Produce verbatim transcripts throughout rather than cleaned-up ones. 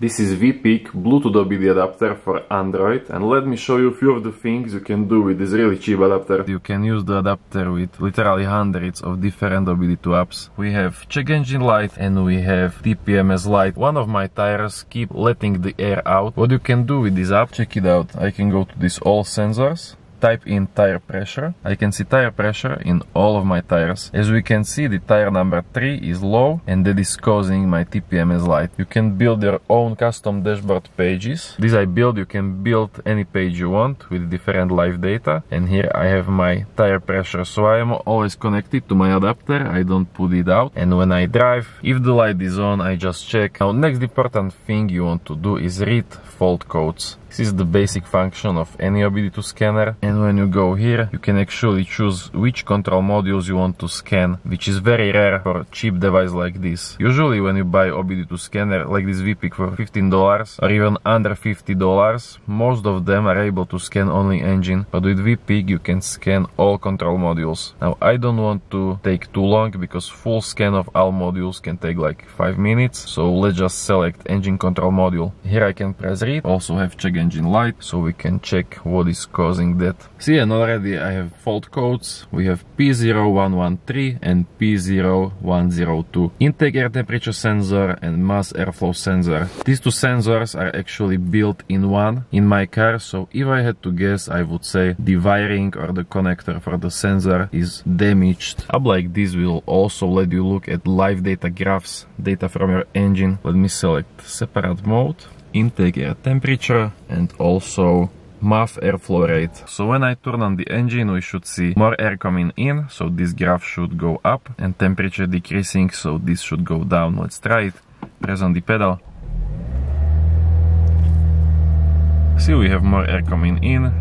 This is VPeak Bluetooth O B D adapter for Android, and let me show you a few of the things you can do with this really cheap adapter. You can use the adapter with literally hundreds of different O B D two apps. We have check engine light and we have T P M S light. One of my tires keep letting the air out. What you can do with this app, check it out. I can go to this all sensors, type in tire pressure. I can see tire pressure in all of my tires. As we can see, the tire number three is low, and that is causing my T P M S light. You can build your own custom dashboard pages. This I build. You can build any page you want with different live data, and here I have my tire pressure, so I am always connected to my adapter. I don't put it out, and when I drive, if the light is on, I just check. Now, next important thing you want to do is read fault codes. This is the basic function of any O B D two scanner, and when you go here you can actually choose which control modules you want to scan, which is very rare for a cheap device like this. Usually when you buy O B D two scanner like this VPeak for fifteen dollars or even under fifty dollars, most of them are able to scan only engine, but with VPeak you can scan all control modules. Now I don't want to take too long because full scan of all modules can take like five minutes, so let's just select engine control module. Here I can press read, also have check engine light, so we can check what is causing that. See, and already I have fault codes. We have P zero one one three and P zero one zero two, intake air temperature sensor and mass airflow sensor. These two sensors are actually built in one in my car, so if I had to guess, I would say the wiring or the connector for the sensor is damaged. Up like this will also let you look at live data graphs, data from your engine. Let me select separate mode, intake air temperature, and also M A F airflow rate. So when I turn on the engine, we should see more air coming in, so this graph should go up, and temperature decreasing, so this should go down. Let's try it. Press on the pedal. See, we have more air coming in.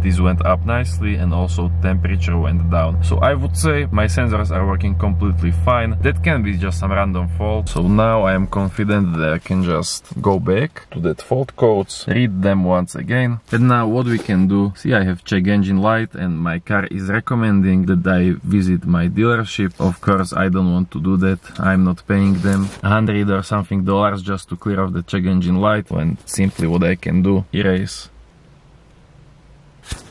This went up nicely, and also temperature went down. So I would say my sensors are working completely fine. That can be just some random fault. So now I am confident that I can just go back to that fault codes, read them once again. And now what we can do, see, I have check engine light and my car is recommending that I visit my dealership. Of course I don't want to do that. I'm not paying them a hundred or something dollars just to clear off the check engine light, when simply what I can do, erase.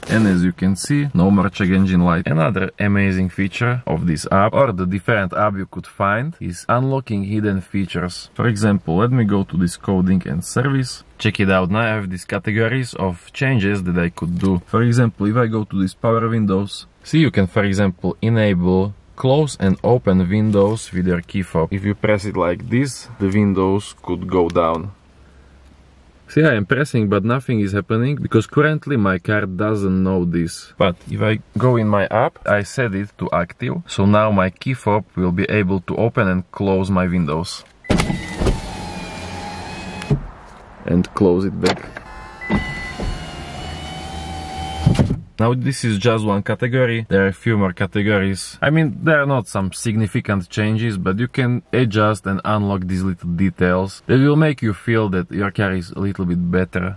And as you can see, no more check engine light. Another amazing feature of this app, or the different app you could find, is unlocking hidden features. For example, let me go to this coding and service. Check it out. Now I have these categories of changes that I could do. For example, if I go to this power windows, see, you can, for example, enable close and open windows with your key fob. If you press it like this, the windows could go down. See, I am pressing, but nothing is happening, because currently my car doesn't know this. But if I go in my app, I set it to active, so now my key fob will be able to open and close my windows. And close it back. Now this is just one category, there are a few more categories. I mean, there are not some significant changes, but you can adjust and unlock these little details that will make you feel that your car is a little bit better.